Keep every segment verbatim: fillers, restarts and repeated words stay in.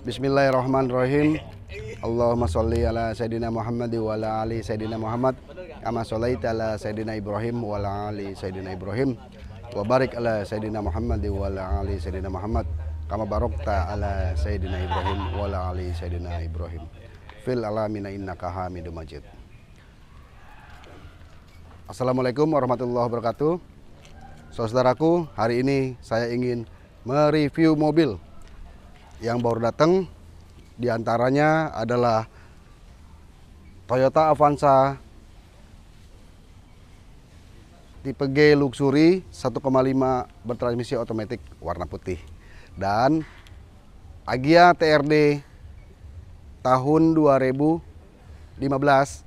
Bismillahirrahmanirrahim. Allahumma sholli ala Sayyidina Muhammad wa ala ali Sayyidina Muhammad kama sholaita ala Sayyidina Ibrahim wa ala ali Sayyidina Ibrahim wa barik ala Sayyidina Muhammad wa ala ali Sayyidina Muhammad kama barokta ala Sayyidina Ibrahim wa ala ali Sayyidina Ibrahim fil alamin innaka Hamidum Majid. Assalamualaikum warahmatullahi wabarakatuh. Saudaraku, hari ini saya ingin mereview mobil yang baru datang, diantaranya adalah Toyota Avanza tipe G Luxury satu koma lima bertransmisi otomatis warna putih dan Agya T R D tahun dua ribu lima belas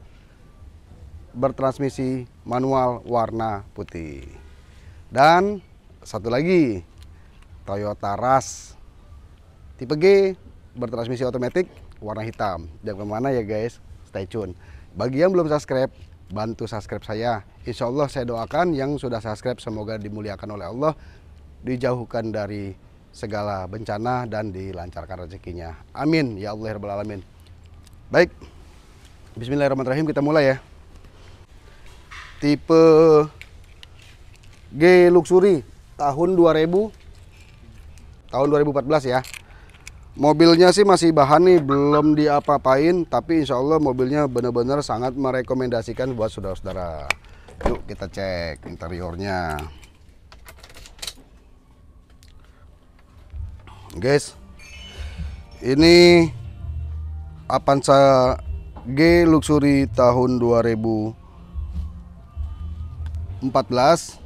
bertransmisi manual warna putih. Dan satu lagi Toyota Rush tipe G bertransmisi otomatis warna hitam. Jangan kemana ya guys, stay tune. Bagi yang belum subscribe, bantu subscribe saya. Insya Allah saya doakan yang sudah subscribe semoga dimuliakan oleh Allah, dijauhkan dari segala bencana dan dilancarkan rezekinya. Amin ya Allah rabbal alamin. Baik, bismillahirrahmanirrahim, kita mulai ya. Tipe G Luxury tahun dua ribu tahun dua ribu empat belas ya. Mobilnya sih masih bahan nih, belum diapa-apain, tapi insya Allah mobilnya benar-benar sangat merekomendasikan buat saudara-saudara. Yuk kita cek interiornya, guys. Ini Avanza G Luxury tahun dua ribu empat belas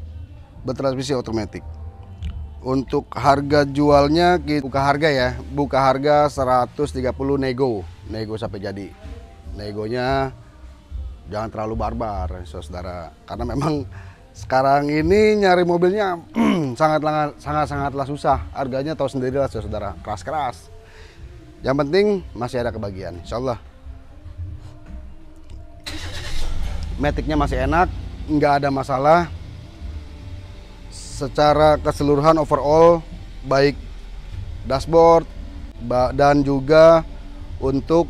bertransmisi otomatis. Untuk harga jualnya, buka harga ya, buka harga seratus tiga puluh nego, nego sampai jadi. Negonya jangan terlalu barbar, saudara, karena memang sekarang ini nyari mobilnya sangat-sangat sangat-sangatlah susah. Harganya tahu sendirilah saudara, keras-keras. Yang penting masih ada kebagian, insya Allah. Metiknya masih enak, nggak ada masalah. Secara keseluruhan overall baik dashboard dan juga untuk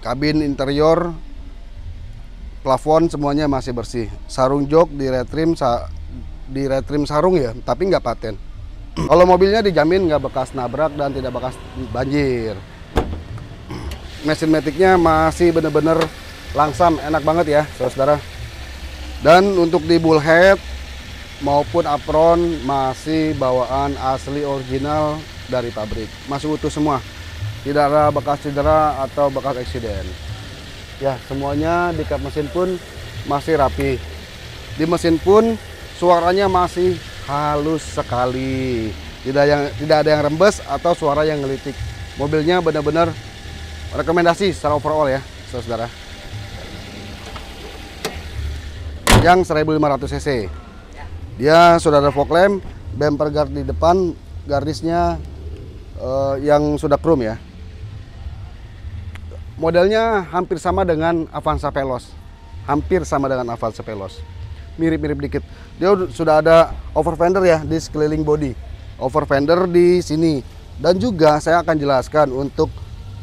kabin interior, plafon semuanya masih bersih. Sarung jok di retrim, di retrim sarung ya, tapi nggak paten. Kalau mobilnya dijamin nggak bekas nabrak dan tidak bekas banjir. Mesin metiknya masih bener-bener langsam, enak banget ya saudara. Dan untuk di bullhead maupun apron masih bawaan asli original dari pabrik, masih utuh semua, tidak ada bekas cedera atau bekas eksiden ya. Semuanya di kap mesin pun masih rapi, di mesin pun suaranya masih halus sekali, tidak yang tidak ada yang rembes atau suara yang ngelitik. Mobilnya benar-benar rekomendasi secara overall ya saudara. Yang seribu lima ratus cc, dia sudah ada fog lamp, bumper guard di depan, gardisnya uh, yang sudah chrome ya. Modelnya hampir sama dengan Avanza Veloz, hampir sama dengan Avanza Veloz, mirip-mirip dikit. Dia sudah ada over fender ya di sekeliling body, over fender di sini. Dan juga saya akan jelaskan untuk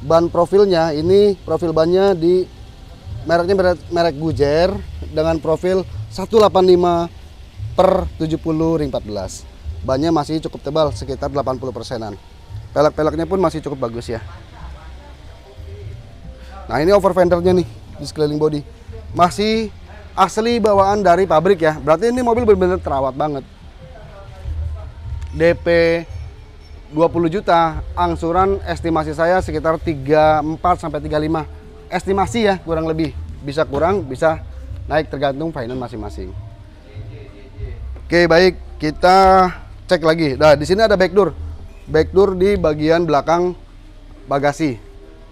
ban profilnya. Ini profil bannya di mereknya merek, merek Gujer dengan profil seratus delapan puluh lima per tujuh puluh ring empat belas. Bannya masih cukup tebal, sekitar delapan puluh persenan. Pelek-peleknya pun masih cukup bagus ya. Nah ini over fendernya nih, di sekeliling body masih asli bawaan dari pabrik ya. Berarti ini mobil benar-benar terawat banget. D P dua puluh juta, angsuran estimasi saya sekitar tiga puluh empat sampai tiga puluh lima. Estimasi ya, kurang lebih. Bisa kurang, bisa naik, tergantung finance masing-masing. Oke baik, kita cek lagi. Nah di sini ada backdoor, backdoor di bagian belakang bagasi.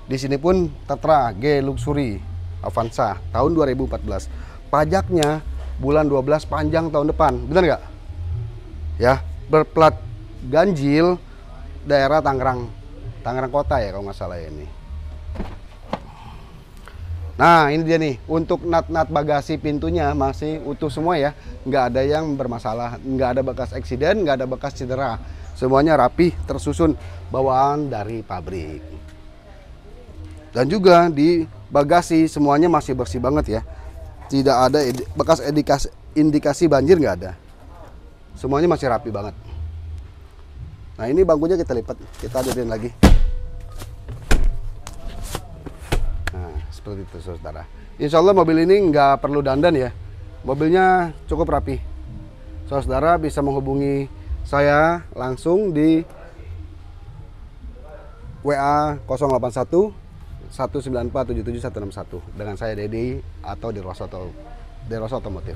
Di sini pun tertera G Luxury Avanza tahun dua ribu empat belas. Pajaknya bulan dua belas panjang tahun depan, benar nggak? Ya, berplat ganjil daerah Tangerang, Tangerang Kota ya kalau nggak salah ini. Nah ini dia nih, untuk nat-nat bagasi pintunya masih utuh semua ya, nggak ada yang bermasalah, nggak ada bekas eksiden, nggak ada bekas cedera. semuanya rapi, tersusun bawaan dari pabrik. Dan juga di bagasi semuanya masih bersih banget ya, tidak ada bekas indikasi, indikasi banjir, nggak ada, semuanya masih rapi banget. Nah ini bangkunya kita lipat, kita aduin lagi. Nah seperti itu saudara. Insya Allah mobil ini nggak perlu dandan ya, mobilnya cukup rapi. Saudara bisa menghubungi saya langsung di W A nol delapan satu, satu sembilan empat, tujuh tujuh satu enam satu dengan saya Dedi atau Derosa Otomotif.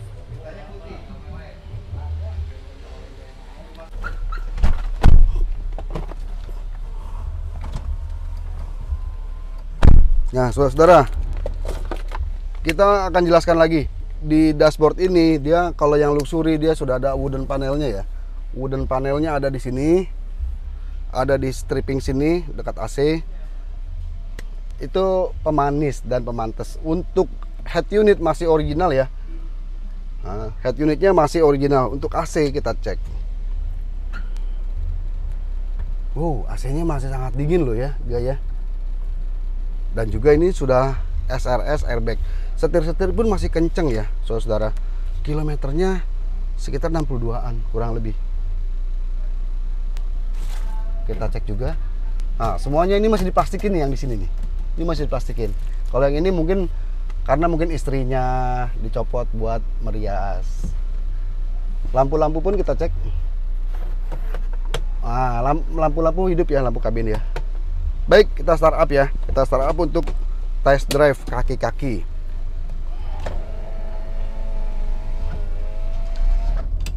Nah saudara, kita akan jelaskan lagi. Di dashboard ini dia kalau yang luxury dia sudah ada wooden panelnya ya. Wooden panelnya ada di sini, ada di stripping sini dekat A C. Itu pemanis dan pemantes. Untuk head unit masih original ya. Nah, head unitnya masih original. Untuk A C kita cek. Wow, A C-nya masih sangat dingin loh ya, gaya. Dan juga ini sudah S R S airbag. Setir-setir pun masih kenceng ya saudara. Kilometernya sekitar enam puluh dua an kurang lebih. Kita cek juga. Nah, semuanya ini masih diplastikin nih, yang di sini nih. Ini masih diplastikin. Kalau yang ini mungkin karena mungkin istrinya dicopot buat merias. Lampu-lampu pun kita cek. Ah, lampu-lampu hidup ya, lampu kabin ya. Baik, kita start up ya. Kita start up untuk test drive kaki-kaki.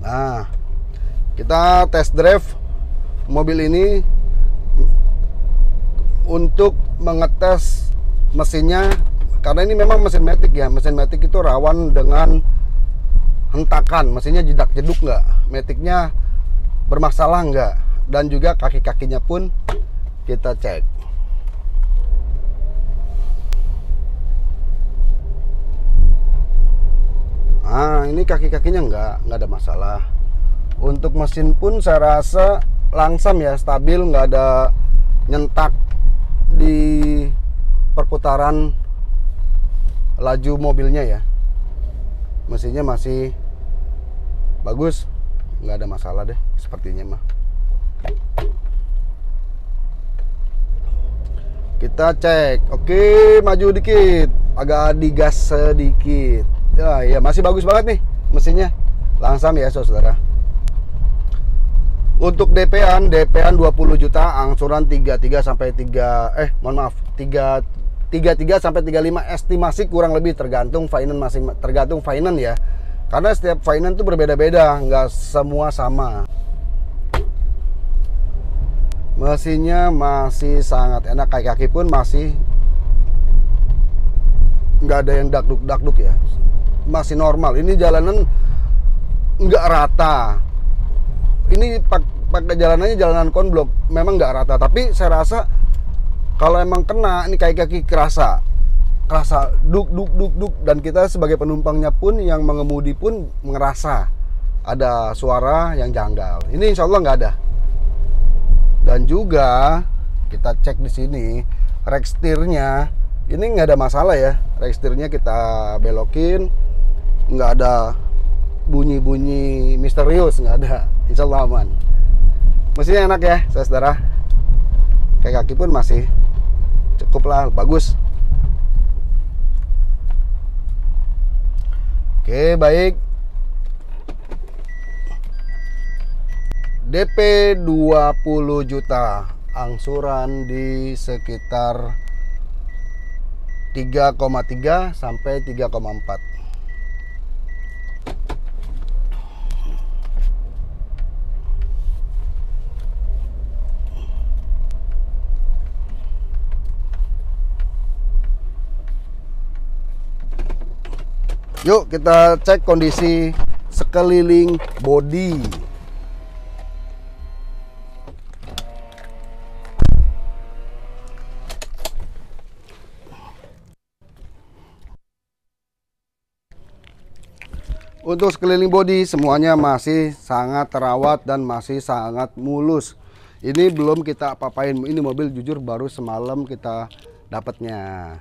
Nah, kita test drive mobil ini untuk mengetes mesinnya, karena ini memang mesin matic ya. Mesin matic itu rawan dengan hentakan, mesinnya jedak-jeduk nggak, maticnya bermasalah nggak, dan juga kaki-kakinya pun kita cek. Nah ini kaki-kakinya nggak nggak ada masalah. Untuk mesin pun saya rasa langsam ya, stabil, nggak ada nyentak di perputaran laju mobilnya ya. Mesinnya masih bagus, nggak ada masalah deh sepertinya mah. Kita cek. Oke, maju dikit, agak digas sedikit. Ya, ya, masih bagus banget nih mesinnya. Langsam ya saudara. Untuk D P-an, D P-an dua puluh juta, angsuran tiga puluh tiga sampai tiga eh mohon maaf, tiga puluh tiga sampai tiga puluh lima estimasi kurang lebih, tergantung finance masing tergantung finance ya. Karena setiap finance itu berbeda-beda, nggak semua sama. Mesinnya masih sangat enak, kaki-kaki pun masih nggak ada yang dakduk-dakduk ya. Masih normal. Ini jalanan nggak rata, ini pakai jalanannya jalanan konblok, memang nggak rata, tapi saya rasa kalau emang kena ini kaki-kaki kerasa kerasa duk duk duk duk, dan kita sebagai penumpangnya pun yang mengemudi pun ngerasa ada suara yang janggal. Ini insya Allah nggak ada. Dan juga kita cek di sini rek setirnya, ini nggak ada masalah ya, rek setirnya kita belokin, nggak ada bunyi-bunyi misterius, nggak ada, insya Allah aman. Mesinnya enak ya saudara, kayak kaki pun masih cukup lah, bagus. Oke baik, D P dua puluh juta, angsuran di sekitar tiga koma tiga sampai tiga koma empat. Yuk kita cek kondisi sekeliling bodi. Untuk sekeliling bodi semuanya masih sangat terawat dan masih sangat mulus. Ini belum kita apa-apain. Ini mobil jujur baru semalam kita dapatnya.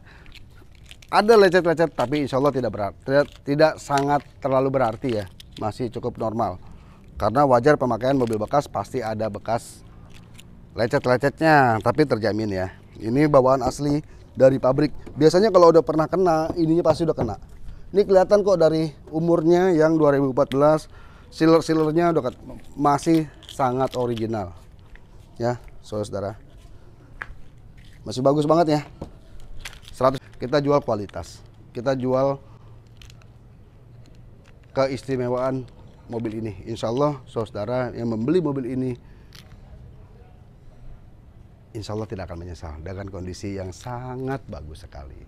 Ada lecet-lecet tapi insya Allah tidak berat, tidak, tidak sangat terlalu berarti ya. Masih cukup normal. Karena wajar pemakaian mobil bekas pasti ada bekas lecet-lecetnya, tapi terjamin ya. Ini bawaan asli dari pabrik. Biasanya kalau udah pernah kena, ininya pasti udah kena. Ini kelihatan kok dari umurnya yang dua ribu empat belas, sealer-sealernya udah masih sangat original. Ya, saudara. Masih bagus banget ya. seratus kita jual kualitas. Kita jual keistimewaan mobil ini. Insya Allah saudara yang membeli mobil ini insya Allah tidak akan menyesal dengan kondisi yang sangat bagus sekali.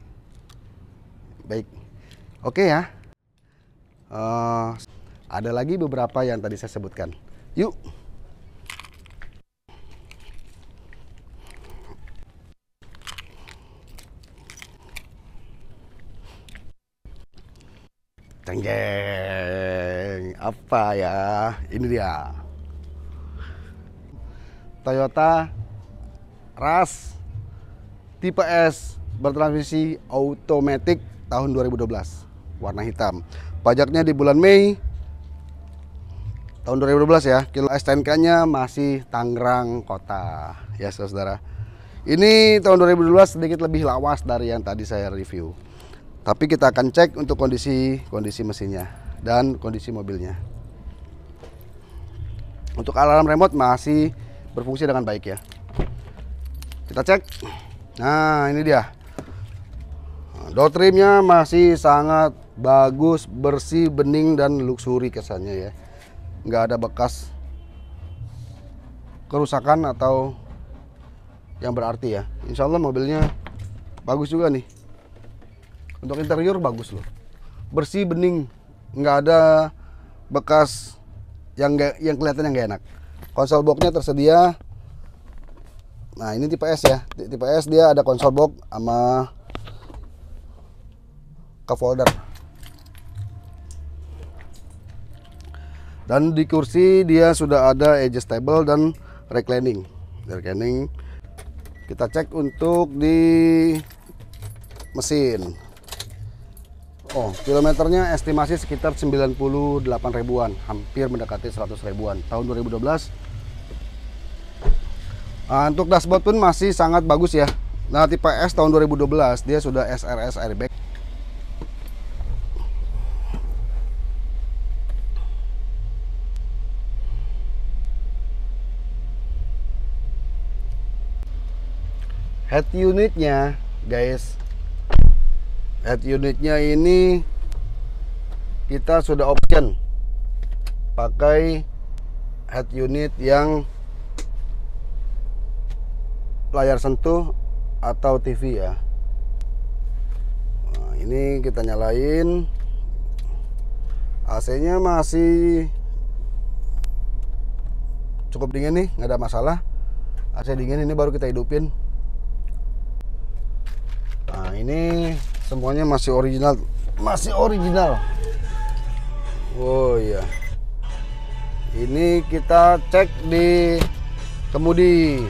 Baik. Oke ya, uh, ada lagi beberapa yang tadi saya sebutkan. Yuk. Tangerang, apa ya? Ini dia. Toyota Rush tipe S bertransmisi otomatis tahun dua ribu dua belas. Warna hitam. Pajaknya di bulan Mei tahun dua ribu dua belas ya. Kilo S T N K-nya masih Tangerang kota. Ya, saudara. Ini tahun dua ribu dua belas sedikit lebih lawas dari yang tadi saya review. Tapi kita akan cek untuk kondisi kondisi mesinnya dan kondisi mobilnya. Untuk alarm remote masih berfungsi dengan baik ya. Kita cek. Nah, ini dia. Door trimnya masih sangat bagus, bersih, bening, dan luxury kesannya ya. Nggak ada bekas kerusakan atau yang berarti ya. Insya Allah mobilnya bagus juga nih. Untuk interior bagus loh. Bersih, bening. Nggak ada bekas yang, gak, yang kelihatan yang nggak enak. Konsol boxnya tersedia. Nah ini tipe S ya. Tipe S dia ada konsol box sama cup holder. Dan di kursi dia sudah ada adjustable dan reclining. Reclining. Kita cek untuk di mesin. Oh, kilometernya estimasi sekitar sembilan puluh delapan ribuan, hampir mendekati seratus ribuan. Tahun dua ribu dua belas. Nah, untuk dashboard pun masih sangat bagus ya. Nah, tipe S tahun dua ribu dua belas dia sudah S R S airbag. Head unitnya guys, head unitnya ini kita sudah option pakai head unit yang layar sentuh atau T V ya. Nah, ini kita nyalain. A C-nya masih cukup dingin nih, nggak ada masalah. A C dingin ini baru kita hidupin. Nah ini semuanya masih original, masih original. Oh iya, ini kita cek di kemudi.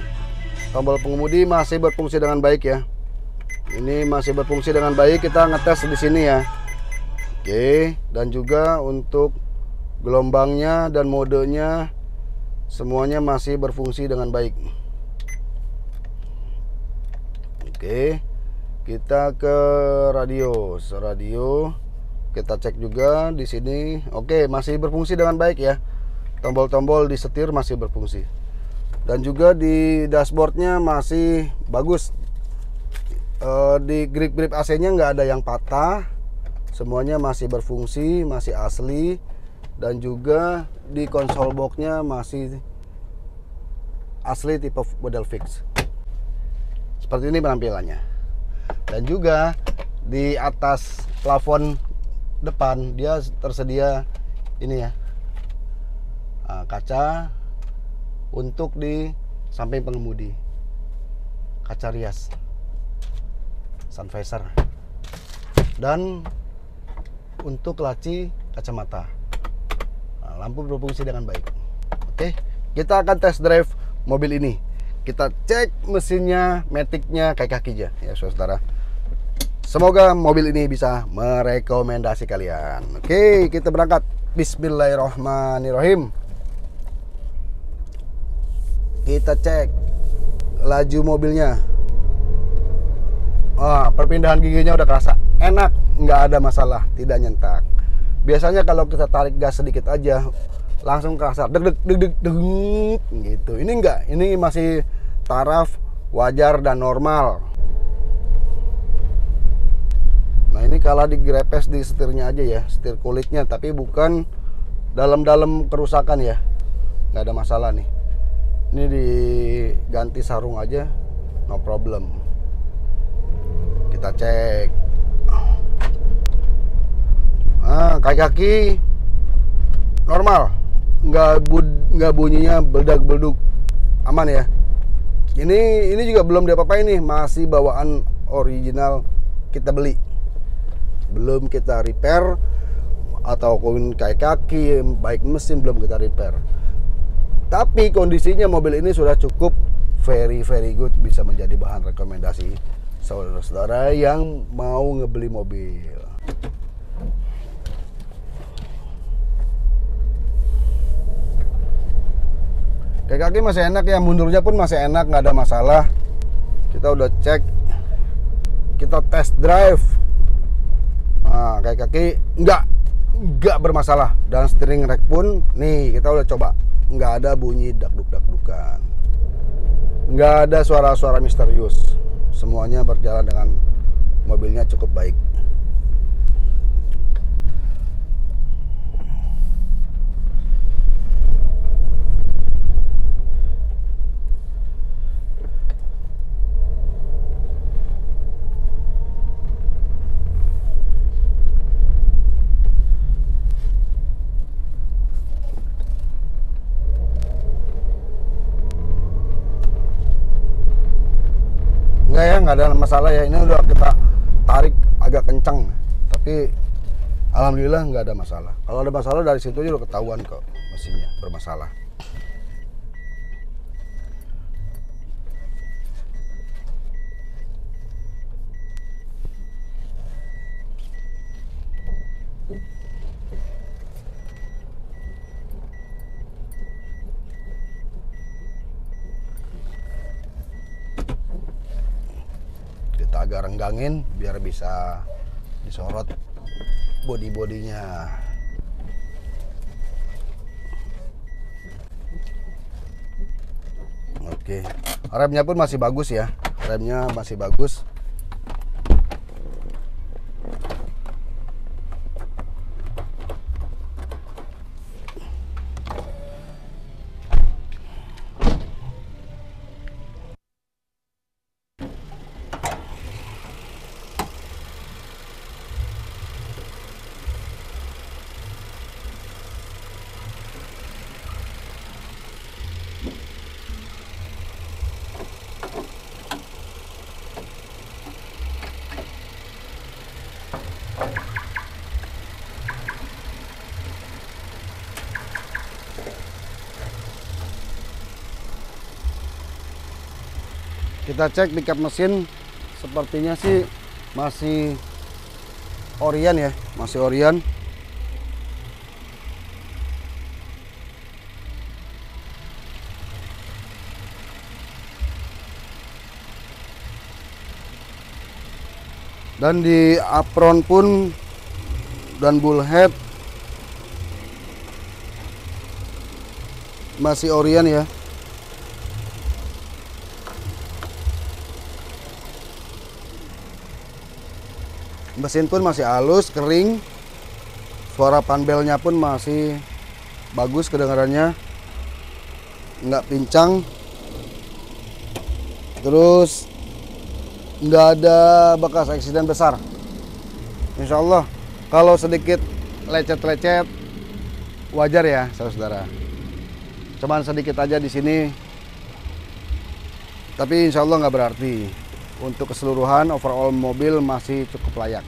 Tombol pengemudi masih berfungsi dengan baik ya. Ini masih berfungsi dengan baik. Kita ngetes di sini ya. Oke, dan juga untuk gelombangnya dan modenya semuanya masih berfungsi dengan baik. Oke. Kita ke radio, radio kita cek juga di sini. Oke, masih berfungsi dengan baik ya. Tombol-tombol di setir masih berfungsi. Dan juga di dashboardnya masih bagus. E, di grip-grip A C-nya nggak ada yang patah. Semuanya masih berfungsi, masih asli. Dan juga di konsol box-nya masih asli tipe model fix. Seperti ini penampilannya. Dan juga di atas plafon depan dia tersedia ini ya, kaca untuk di samping pengemudi, kaca rias, sun visor, dan untuk laci kacamata. Nah, lampu berfungsi dengan baik. Oke, kita akan test drive mobil ini. Kita cek mesinnya, metiknya, kaki-kakinya ya saudara. Semoga mobil ini bisa merekomendasi kalian. Oke, kita berangkat. Bismillahirrahmanirrahim. Kita cek laju mobilnya. Ah, perpindahan giginya udah kerasa enak, nggak ada masalah, tidak nyentak. Biasanya kalau kita tarik gas sedikit aja langsung kerasa deg deg deg deg, deg gitu. Ini enggak, ini masih taraf wajar dan normal. Nah, ini kalah digrepes di setirnya aja ya, setir kulitnya, tapi bukan dalam-dalam kerusakan ya, nggak ada masalah nih. Ini diganti sarung aja, no problem. Kita cek. Nah, kaki-kaki normal, nggak bud, nggak bunyinya beldak-belduk, aman ya. Ini ini juga belum diapa-apain nih, masih bawaan original kita beli, belum kita repair atau koin kaki-kaki, baik mesin belum kita repair. Tapi kondisinya mobil ini sudah cukup very very good, bisa menjadi bahan rekomendasi saudara-saudara yang mau ngebeli mobil. Kaki-kaki masih enak ya, mundurnya pun masih enak, nggak ada masalah. Kita udah cek, kita test drive. Nah, kaki-kaki nggak nggak bermasalah, dan steering rack pun nih kita udah coba, nggak ada bunyi dakduk-dakdukan, nggak ada suara-suara misterius. Semuanya berjalan dengan mobilnya cukup baik. Enggak ya, nggak ada masalah ya. Ini udah kita tarik agak kencang, tapi alhamdulillah nggak ada masalah. Kalau ada masalah dari situ aja udah ketahuan kok mesinnya bermasalah. Agak renggangin biar bisa disorot bodi-bodinya. Oke, remnya pun masih bagus ya, remnya masih bagus. Kita cek di kap mesin, sepertinya sih masih Orion ya, masih Orion. Dan di apron pun dan bullhead masih Orion ya. Mesin pun masih halus, kering. Suara panbelnya pun masih bagus kedengarannya, nggak pincang. Terus nggak ada bekas eksiden besar. Insya Allah, kalau sedikit lecet-lecet wajar ya saudara. Cuman sedikit aja di sini, tapi insya Allah nggak berarti. Untuk keseluruhan overall mobil masih cukup layak,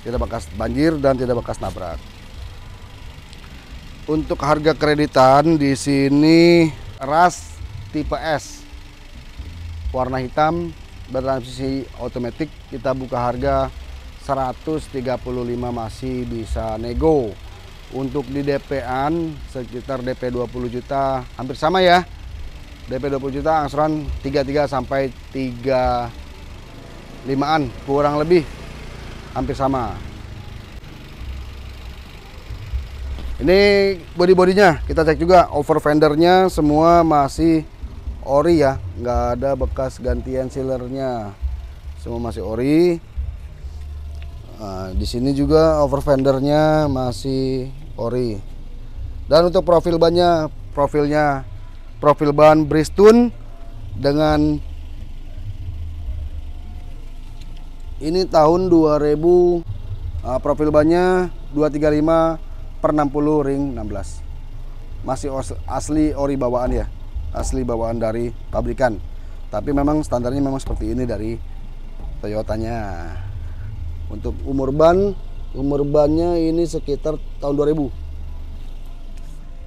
tidak bekas banjir dan tidak bekas nabrak. Untuk harga kreditan di sini Rush tipe S warna hitam bertransmisi otomatis, kita buka harga seratus tiga puluh lima, masih bisa nego. Untuk di D P-an sekitar D P dua puluh juta, hampir sama ya. D P dua puluh juta, angsuran tiga puluh tiga sampai tiga puluh limaan, kurang lebih hampir sama. Ini body-bodinya kita cek juga, over fendernya semua masih ori ya, nggak ada bekas gantian sealernya, semua masih ori. Nah, di sini juga over fendernya masih ori. Dan untuk profil bannya, profilnya profil ban Bridgestone dengan ini tahun dua ribu, profil bannya dua tiga lima per enam puluh ring enam belas, masih asli ori bawaan ya, asli bawaan dari pabrikan, tapi memang standarnya memang seperti ini dari Toyotanya. Untuk umur ban, umur bannya ini sekitar tahun dua ribu,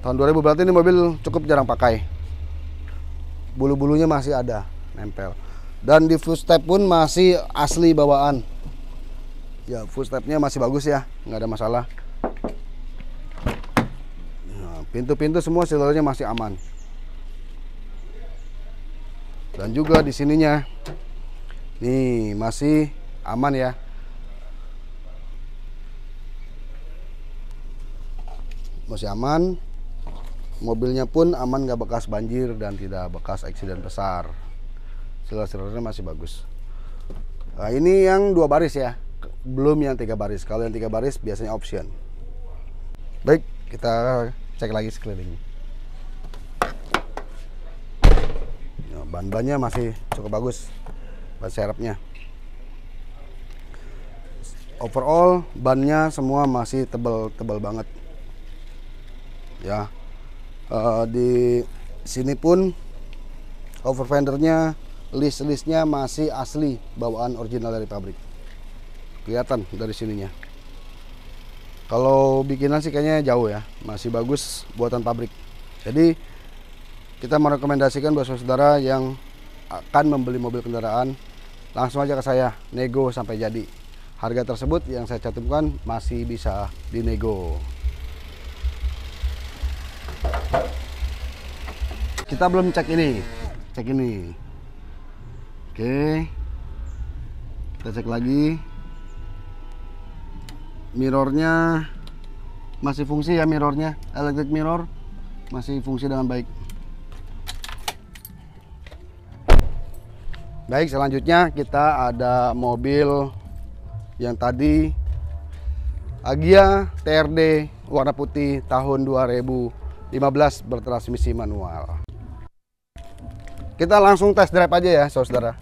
tahun dua ribu, berarti ini mobil cukup jarang pakai, bulu-bulunya masih ada nempel, dan di footstep pun masih asli bawaan ya, footstepnya masih bagus ya, nggak ada masalah. Pintu-pintu semua sealernya masih aman. Dan juga di sininya nih masih aman ya. Masih aman. Mobilnya pun aman, nggak bekas banjir dan tidak bekas eksiden besar. Sealer-sealernya masih bagus. Nah, ini yang dua baris ya. Belum yang tiga baris. Kalau yang tiga baris biasanya option. Baik, kita cek lagi sekeliling. Nah, ban-bannya masih cukup bagus, ban serepnya. Overall bannya semua masih tebal-tebal banget. Ya, uh, di sini pun over fendernya, list-listnya masih asli bawaan original dari pabrik. Kelihatan dari sininya. Kalau bikinan sih kayaknya jauh ya, masih bagus buatan pabrik. Jadi kita merekomendasikan buat saudara yang akan membeli mobil kendaraan, langsung aja ke saya, nego sampai jadi. Harga tersebut yang saya cantumkan masih bisa dinego. Kita belum cek ini, cek ini. Oke, kita cek lagi. Mirrornya masih fungsi ya, mirrornya electric mirror masih fungsi dengan baik. Baik, selanjutnya kita ada mobil yang tadi Agya T R D warna putih tahun dua ribu lima belas bertransmisi manual. Kita langsung test drive aja ya saudara,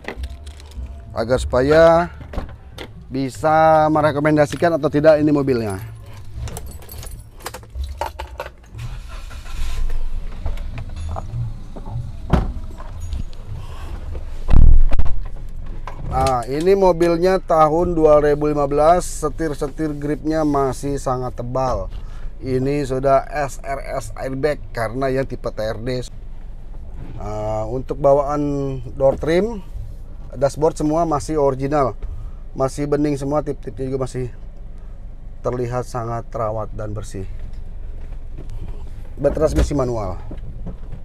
agar supaya bisa merekomendasikan atau tidak ini mobilnya. Nah, ini mobilnya tahun dua ribu lima belas, setir-setir gripnya masih sangat tebal. Ini sudah S R S airbag karena yang tipe T R D. Nah, untuk bawaan door trim, dashboard semua masih original, masih bening semua, tip-tipnya juga masih terlihat sangat terawat dan bersih. Bertransmisi manual.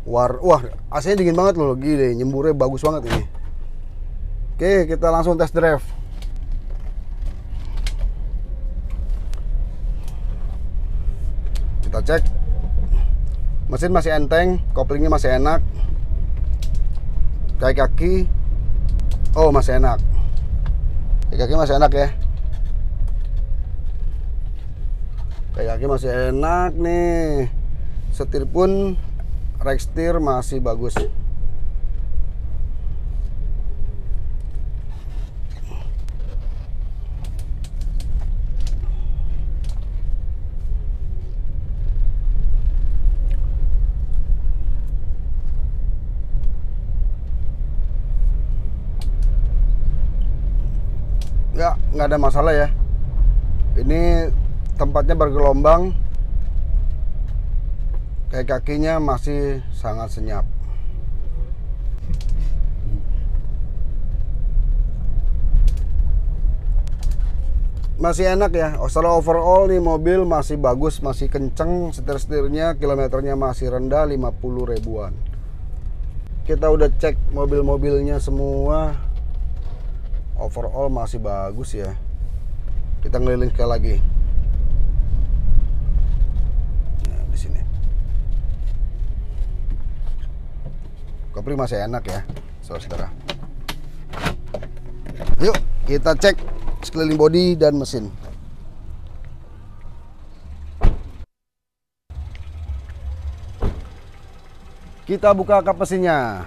War Wah, A C-nya dingin banget loh, gini nyemburnya bagus banget ini. Oke, kita langsung test drive. Kita cek. Mesin masih enteng, koplingnya masih enak. Kaki-kaki, oh masih enak. Kaki masih enak ya, kaki masih enak nih. Setir pun rack setir masih bagus. Ya, nggak ada masalah ya. Ini tempatnya bergelombang, kakinya masih sangat senyap. Masih enak ya, secara overall nih mobil masih bagus, masih kenceng, setir-setirnya, kilometernya masih rendah, lima puluh ribuan. Kita udah cek mobil-mobilnya semua, overall masih bagus ya. Kita ngeliling sekali lagi. Nah, di sini kopling masih enak ya, saudara. Yuk kita cek sekeliling bodi dan mesin. Kita buka kap mesinnya.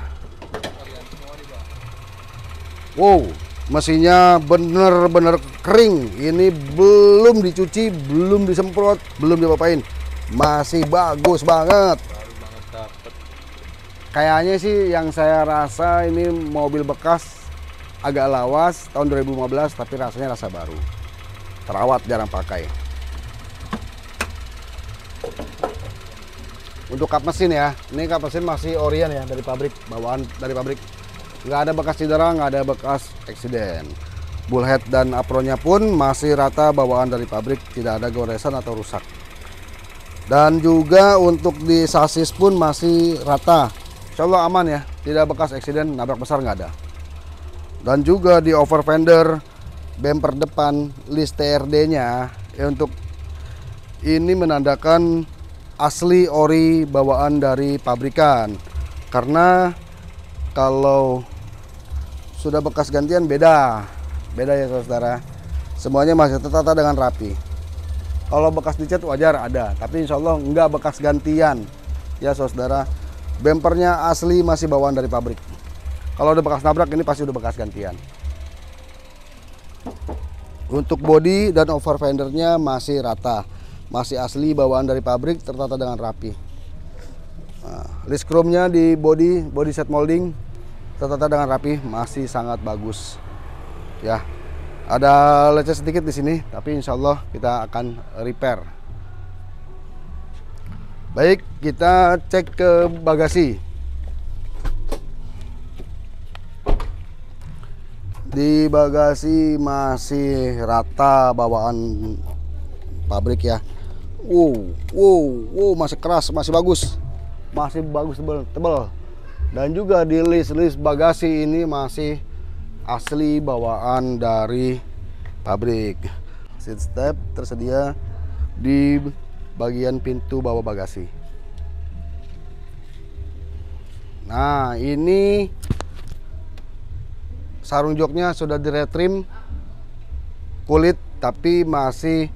Wow, mesinnya bener-bener kering. Ini belum dicuci, belum disemprot, belum diapain. Masih bagus banget. Kayaknya sih yang saya rasa ini mobil bekas, agak lawas tahun dua ribu lima belas, tapi rasanya rasa baru, terawat, jarang pakai. Untuk kap mesin ya, ini kap mesin masih orian ya, dari pabrik, bawaan dari pabrik, nggak ada bekas cedera, nggak ada bekas eksiden. Bullhead dan apronnya pun masih rata bawaan dari pabrik, tidak ada goresan atau rusak. Dan juga untuk di sasis pun masih rata, insya Allah aman ya, tidak bekas eksiden, nabrak besar nggak ada. Dan juga di over fender, bumper depan, list T R D-nya ya, untuk ini menandakan asli ori bawaan dari pabrikan. Karena kalau sudah bekas gantian beda, beda ya saudara. Semuanya masih tertata dengan rapi. Kalau bekas dicat wajar ada, tapi insya Allah nggak bekas gantian ya saudara. Bumpernya asli masih bawaan dari pabrik. Kalau udah bekas nabrak ini pasti udah bekas gantian. Untuk bodi dan over fendernya masih rata, masih asli bawaan dari pabrik, tertata dengan rapi. Nah, list chrome-nya di bodi, body set molding tertata dengan rapi, masih sangat bagus. Ya, ada lecet sedikit di sini, tapi insya Allah kita akan repair. Baik, kita cek ke bagasi. Di bagasi masih rata bawaan pabrik ya. Wow, wow, wow, masih keras, masih bagus, masih bagus tebal, tebal. Dan juga di list-list bagasi ini masih asli bawaan dari pabrik. Seat step tersedia di bagian pintu bawah bagasi. Nah, ini sarung joknya sudah diretrim kulit, tapi masih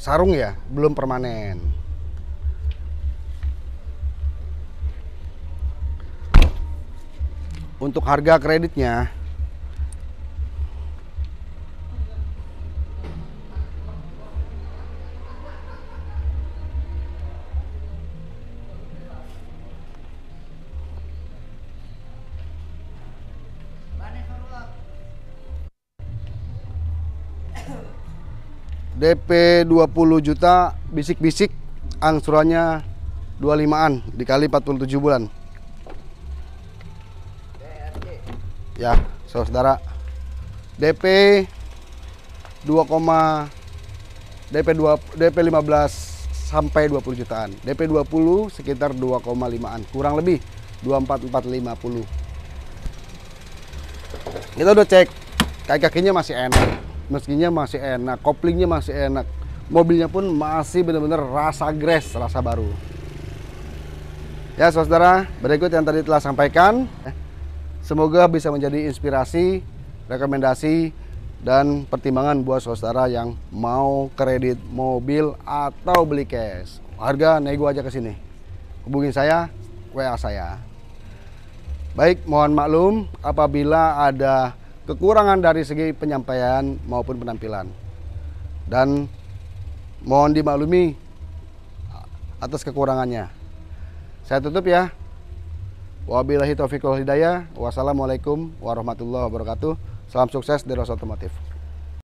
sarung ya, belum permanen. Untuk harga kreditnya D P dua puluh juta, bisik-bisik angsurannya dua puluh limaan dikali empat puluh tujuh bulan. Ya, saudara. D P dua, D P dua, D P lima belas sampai dua puluh jutaan. D P dua puluh sekitar dua koma limaan, kurang lebih dua puluh empat ribu empat ratus lima puluh. Kita udah cek, kaki-kakinya masih enak. Mesinnya masih enak, koplingnya masih enak, mobilnya pun masih benar-benar rasa gres, rasa baru. Ya saudara, berikut yang tadi telah sampaikan. Semoga bisa menjadi inspirasi, rekomendasi, dan pertimbangan buat saudara yang mau kredit mobil atau beli cash. Harga nego aja ke sini. Hubungi saya, W A saya. Baik, mohon maklum apabila ada kekurangan dari segi penyampaian maupun penampilan, dan mohon dimaklumi atas kekurangannya. Saya tutup ya. Wabillahi taufiq wal hidayah. Wassalamualaikum warahmatullahi wabarakatuh. Salam sukses Derosa Otomotif.